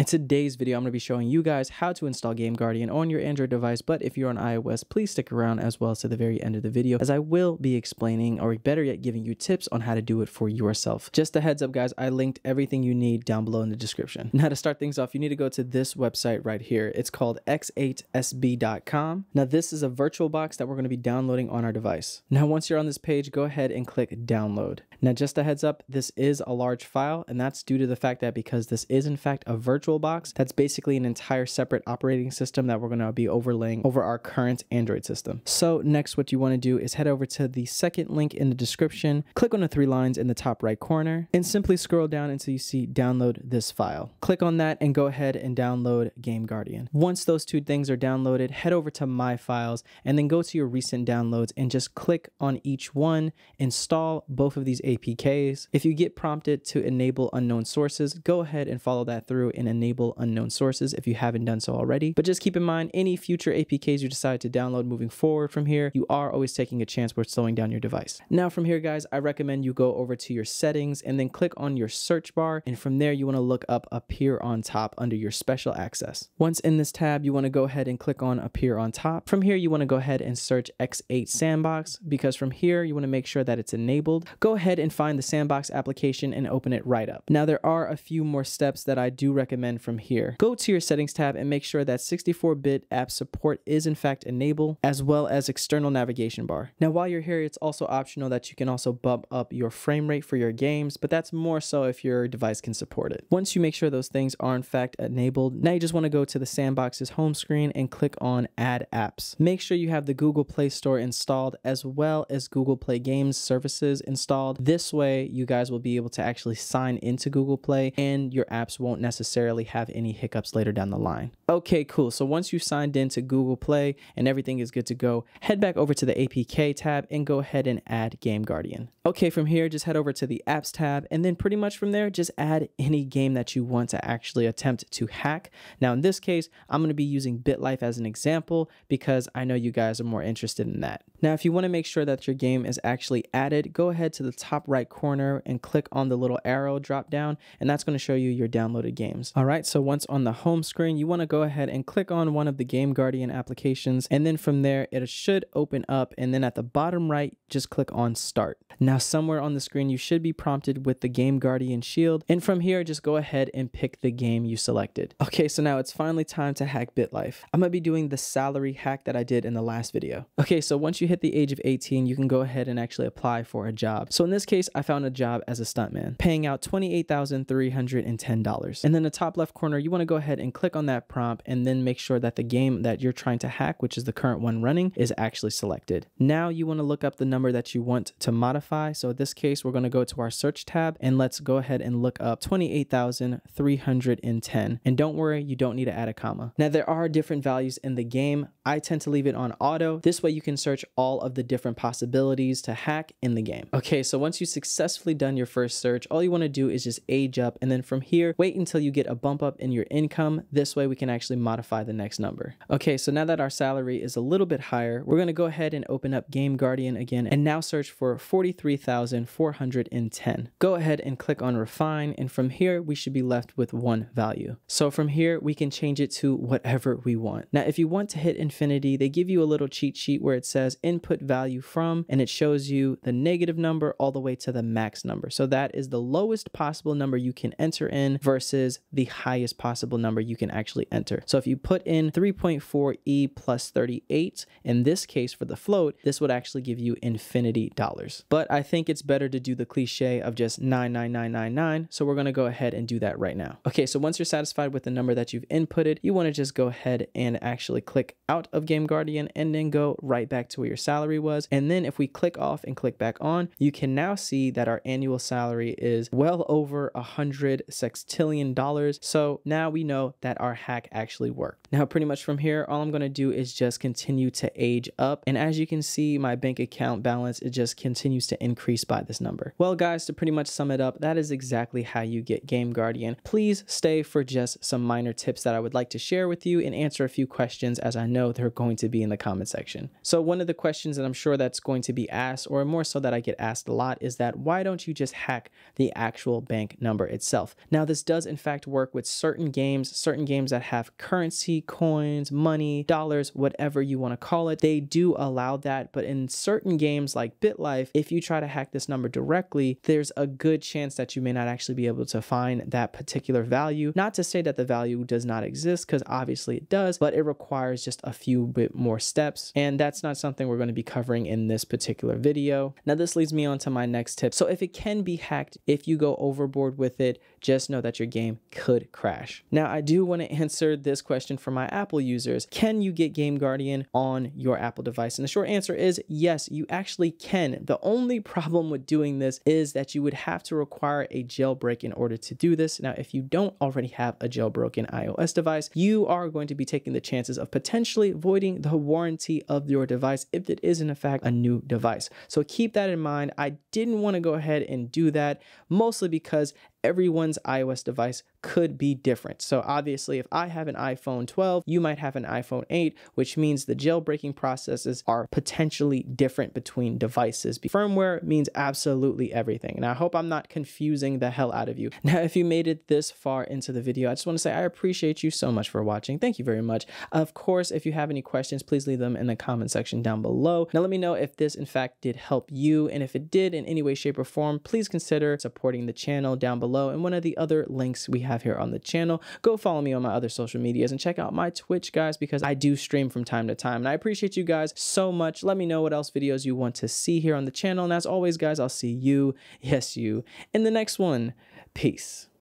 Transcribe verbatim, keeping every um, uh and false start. In today's video, I'm going to be showing you guys how to install Game Guardian on your Android device, but if you're on iOS, please stick around as well as to the very end of the video, as I will be explaining, or better yet, giving you tips on how to do it for yourself. Just a heads up, guys, I linked everything you need down below in the description. Now, to start things off, you need to go to this website right here. It's called x eight s b dot com. Now, this is a virtual box that we're going to be downloading on our device. Now, once you're on this page, go ahead and click download. Now, just a heads up, this is a large file, and that's due to the fact that because this is in fact a virtual box, that's basically an entire separate operating system that we're going to be overlaying over our current Android system. So next, what you want to do is head over to the second link in the description, click on the three lines in the top right corner, and simply scroll down until you see download this file. Click on that and go ahead and download Game Guardian. Once those two things are downloaded, head over to My Files and then go to your recent downloads and just click on each one, install both of these A P Ks. If you get prompted to enable unknown sources, go ahead and follow that through and enable unknown sources if you haven't done so already. But just keep in mind, any future A P Ks you decide to download moving forward from here, you are always taking a chance with slowing down your device. Now from here, guys, I recommend you go over to your settings and then click on your search bar. And from there, you want to look up appear on top under your special access. Once in this tab, you want to go ahead and click on appear on top. From here, you want to go ahead and search X eight Sandbox, because from here, you want to make sure that it's enabled. Go ahead and find the Sandbox application and open it right up. Now there are a few more steps that I do recommend from here. Go to your settings tab and make sure that sixty-four bit app support is in fact enabled, as well as external navigation bar. Now while you're here, it's also optional that you can also bump up your frame rate for your games, but that's more so if your device can support it. Once you make sure those things are in fact enabled, now you just want to go to the Sandbox's home screen and click on add apps. Make sure you have the Google Play Store installed as well as Google Play Games services installed. This way you guys will be able to actually sign into Google Play and your apps won't necessarily have any hiccups later down the line. Okay, cool. So once you signed into Google Play and everything is good to go, head back over to the A P K tab and go ahead and add Game Guardian. Okay, from here, just head over to the apps tab and then pretty much from there, just add any game that you want to actually attempt to hack. Now in this case, I'm going to be using BitLife as an example because I know you guys are more interested in that. Now, if you want to make sure that your game is actually added, go ahead to the top right corner and click on the little arrow drop down, and that's going to show you your downloaded games. All right, so once on the home screen, you want to go ahead and click on one of the Game Guardian applications, and then from there it should open up, and then at the bottom right, just click on start. Now somewhere on the screen, you should be prompted with the Game Guardian shield, and from here just go ahead and pick the game you selected. Okay, so now it's finally time to hack BitLife. I'm gonna be doing the salary hack that I did in the last video. Okay, so once you hit the age of eighteen, you can go ahead and actually apply for a job. So in this case, I found a job as a stuntman, paying out twenty-eight thousand three hundred ten dollars. And then the top left corner, you want to go ahead and click on that prompt and then make sure that the game that you're trying to hack, which is the current one running, is actually selected. Now you want to look up the number that you want to modify. So in this case, we're going to go to our search tab and let's go ahead and look up twenty-eight thousand three hundred ten. And don't worry, you don't need to add a comma. Now there are different values in the game. I tend to leave it on auto. This way you can search all of the different possibilities to hack in the game. Okay, so once you've successfully done your first search, all you want to do is just age up, and then from here, wait until you get a bump up in your income. This way we can actually modify the next number. Okay, so now that our salary is a little bit higher, we're gonna go ahead and open up Game Guardian again and now search for forty-three thousand four hundred ten. Go ahead and click on refine, and from here we should be left with one value. So from here we can change it to whatever we want. Now if you want to hit infinity, they give you a little cheat sheet where it says input value from, and it shows you the negative number all the way to the max number. So that is the lowest possible number you can enter in versus the highest possible number you can actually enter. So if you put in three point four E plus thirty-eight, in this case for the float, this would actually give you infinity dollars. But I think it's better to do the cliche of just nine nine nine nine nine. So we're gonna go ahead and do that right now. Okay, so once you're satisfied with the number that you've inputted, you wanna just go ahead and actually click out of Game Guardian and then go right back to where your salary was. And then if we click off and click back on, you can now see that our annual salary is well over a hundred sextillion dollars. So now we know that our hack actually worked. Now pretty much from here, all I'm going to do is just continue to age up. And as you can see, my bank account balance, it just continues to increase by this number. Well guys, to pretty much sum it up, that is exactly how you get Game Guardian. Please stay for just some minor tips that I would like to share with you and answer a few questions, as I know they're going to be in the comment section. So one of the questions that I'm sure that's going to be asked, or more so that I get asked a lot, is that why don't you just hack the actual bank number itself? Now this does in fact work work with certain games, certain games that have currency, coins, money, dollars, whatever you want to call it. They do allow that. But in certain games like BitLife, if you try to hack this number directly, there's a good chance that you may not actually be able to find that particular value. Not to say that the value does not exist, because obviously it does, but it requires just a few bit more steps. And that's not something we're going to be covering in this particular video. Now, this leads me on to my next tip. So if it can be hacked, if you go overboard with it, just know that your game could crash. Now, I do want to answer this question for my Apple users. Can you get Game Guardian on your Apple device? And the short answer is yes, you actually can. The only problem with doing this is that you would have to require a jailbreak in order to do this. Now, if you don't already have a jailbroken iOS device, you are going to be taking the chances of potentially voiding the warranty of your device if it is in fact a new device. So keep that in mind. I didn't want to go ahead and do that, mostly because everyone's iOS device could be different. So obviously, if I have an iPhone twelve, you might have an iPhone eight, which means the jailbreaking processes are potentially different between devices. Firmware means absolutely everything. And I hope I'm not confusing the hell out of you. Now, if you made it this far into the video, I just want to say I appreciate you so much for watching. Thank you very much. Of course, if you have any questions, please leave them in the comment section down below. Now, let me know if this, in fact, did help you. And if it did in any way, shape, or form, please consider supporting the channel down below. Below, and one of the other links we have here on the channel. Go follow me on my other social medias and check out my Twitch, guys, because I do stream from time to time. And I appreciate you guys so much. Let me know what else videos you want to see here on the channel. And as always, guys, I'll see you, yes, you, in the next one. Peace.